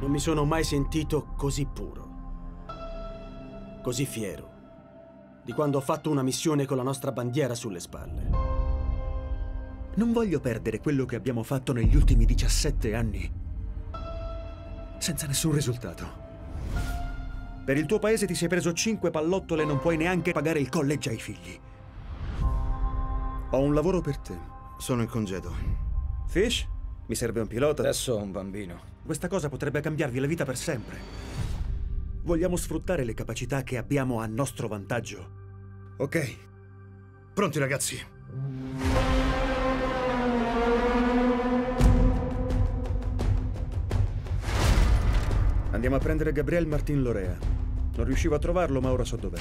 Non mi sono mai sentito così puro, così fiero, di quando ho fatto una missione con la nostra bandiera sulle spalle. Non voglio perdere quello che abbiamo fatto negli ultimi 17 anni, senza nessun risultato. Per il tuo paese ti sei preso 5 pallottole e non puoi neanche pagare il college ai figli. Ho un lavoro per te. Sono in congedo. Fish? Mi serve un pilota. Adesso ho un bambino. Questa cosa potrebbe cambiarvi la vita per sempre. Vogliamo sfruttare le capacità che abbiamo a nostro vantaggio. Ok. Pronti, ragazzi? Andiamo a prendere Gabriel Martin Lorea. Non riuscivo a trovarlo, ma ora so dov'è.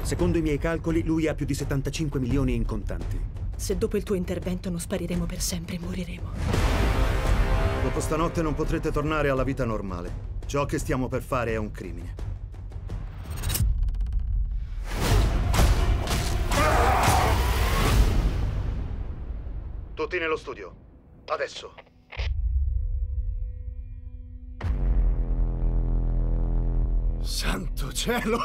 Secondo i miei calcoli, lui ha più di 75 milioni in contanti. Se dopo il tuo intervento non spariremo per sempre, moriremo. Dopo stanotte non potrete tornare alla vita normale. Ciò che stiamo per fare è un crimine. Tutti nello studio. Adesso. Santo cielo!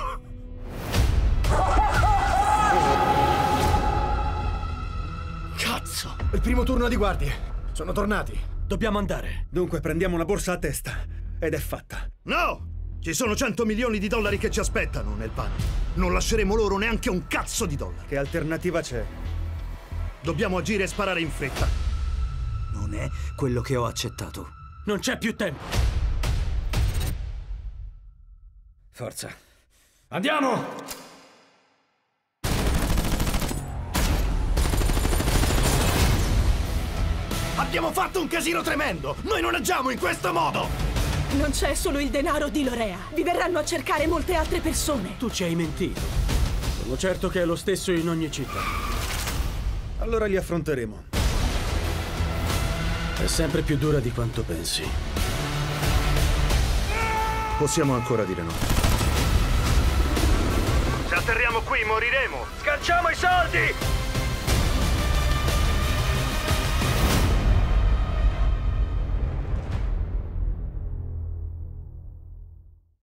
Cazzo! Il primo turno di guardie. Sono tornati. Dobbiamo andare. Dunque prendiamo una borsa a testa. Ed è fatta. No! Ci sono 100 milioni di dollari che ci aspettano nel pane. Non lasceremo loro neanche un cazzo di dollari. Che alternativa c'è? Dobbiamo agire e sparare in fretta. Non è quello che ho accettato. Non c'è più tempo. Forza. Andiamo! Abbiamo fatto un casino tremendo! Noi non agiamo in questo modo! Non c'è solo il denaro di Lorea. Vi verranno a cercare molte altre persone. Tu ci hai mentito. Sono certo che è lo stesso in ogni città. Allora li affronteremo. È sempre più dura di quanto pensi. Possiamo ancora dire no. Se atterriamo qui moriremo! Sganciamo i soldi!